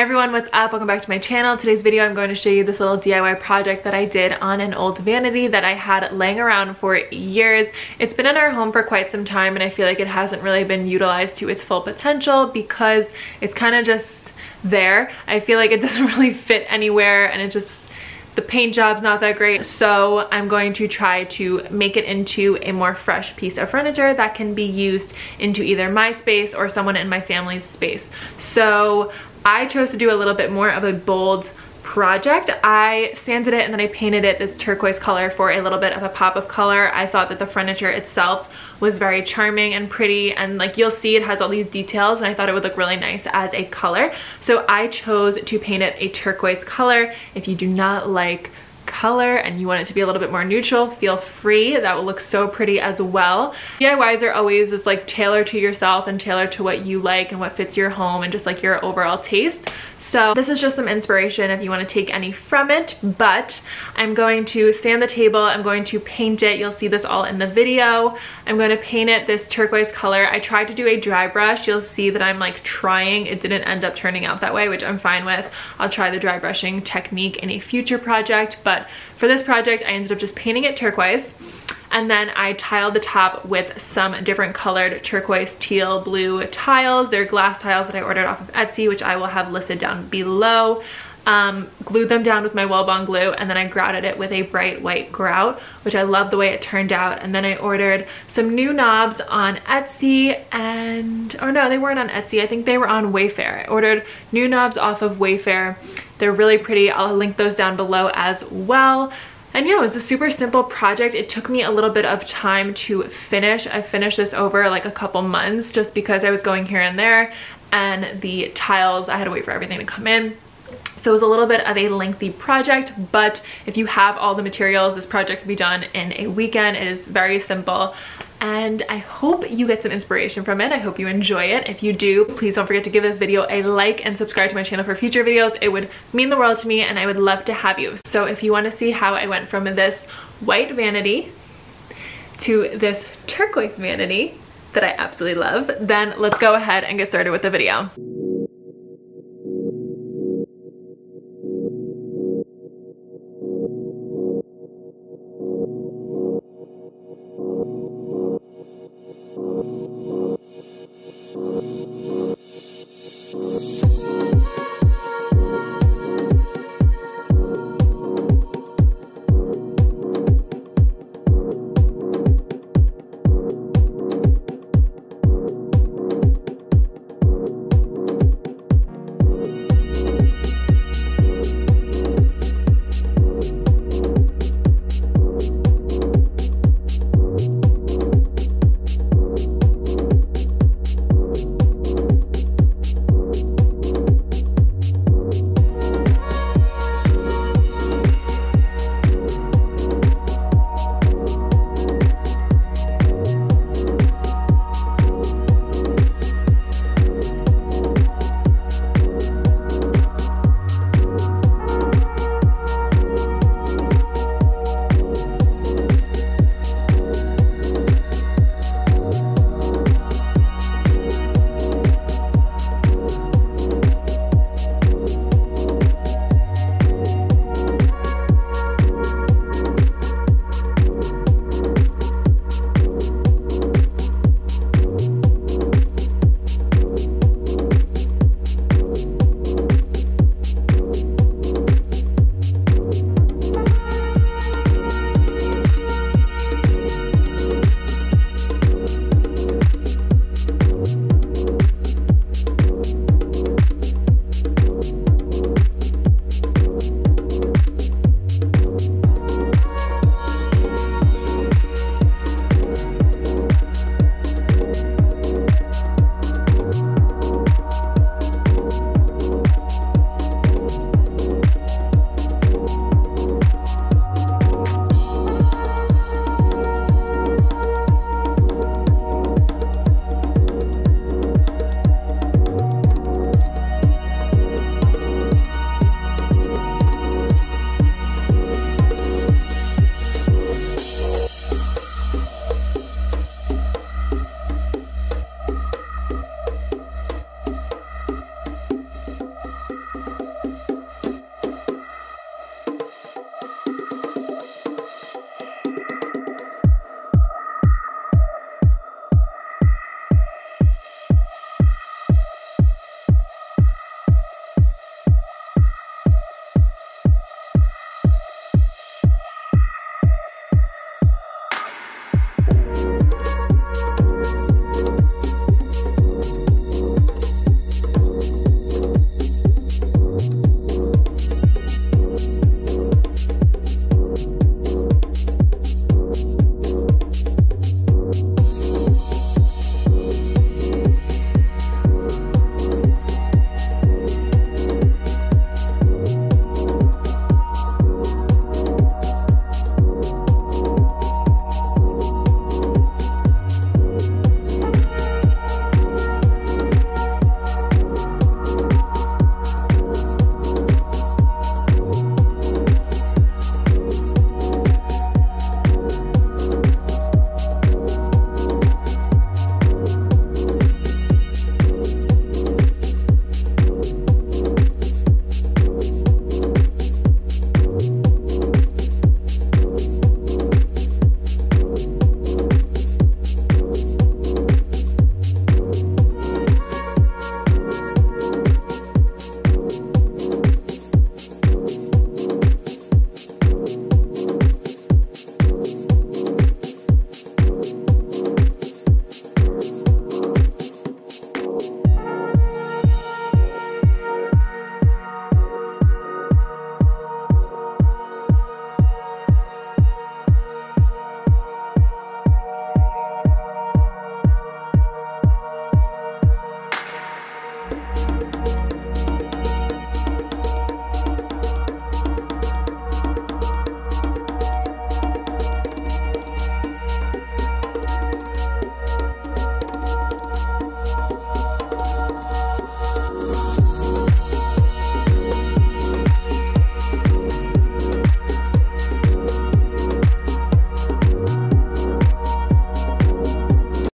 Hey everyone, what's up? Welcome back to my channel. Today's video I'm going to show you this little DIY project that I did on an old vanity that I had laying around for years. It's been in our home for quite some time and I feel like it hasn't really been utilized to its full potential because it's kind of just there. I feel like it doesn't really fit anywhere and it just the paint job's not that great, so I'm going to try to make it into a more fresh piece of furniture that can be used into either my space or someone in my family's space. So I chose to do a little bit more of a bold project. I sanded it and then I painted it this turquoise color for a little bit of a pop of color. I thought that the furniture itself was very charming and pretty, and like you'll see it has all these details and I thought it would look really nice as a color. So I chose to paint it a turquoise color. If you do not like color and you want it to be a little bit more neutral, feel free. That will look so pretty as well. DIYs are always just like tailor to yourself and tailor to what you like and what fits your home and just like your overall taste. So this is just some inspiration if you want to take any from it, but I'm going to sand the table. I'm going to paint it. You'll see this all in the video. I'm going to paint it this turquoise color. I tried to do a dry brush. You'll see that I'm like trying. It didn't end up turning out that way, which I'm fine with. I'll try the dry brushing technique in a future project, but for this project, I ended up just painting it turquoise. And then I tiled the top with some different colored turquoise, teal, blue tiles. They're glass tiles that I ordered off of Etsy, which I will have listed down below. Glued them down with my Weldbond glue, and then I grouted it with a bright white grout, which I love the way it turned out. And then I ordered some new knobs on Etsy, and oh no, they weren't on Etsy. I think they were on Wayfair. I ordered new knobs off of Wayfair. They're really pretty. I'll link those down below as well. And yeah, it was a super simple project. It took me a little bit of time to finish. I finished this over like a couple months just because I was going here and there, and the tiles, I had to wait for everything to come in. So it was a little bit of a lengthy project, but if you have all the materials, this project can be done in a weekend. It is very simple. And I hope you get some inspiration from it. I hope you enjoy it. If you do, please don't forget to give this video a like and subscribe to my channel for future videos. It would mean the world to me and I would love to have you. So if you want to see how I went from this white vanity to this turquoise vanity that I absolutely love, then let's go ahead and get started with the video.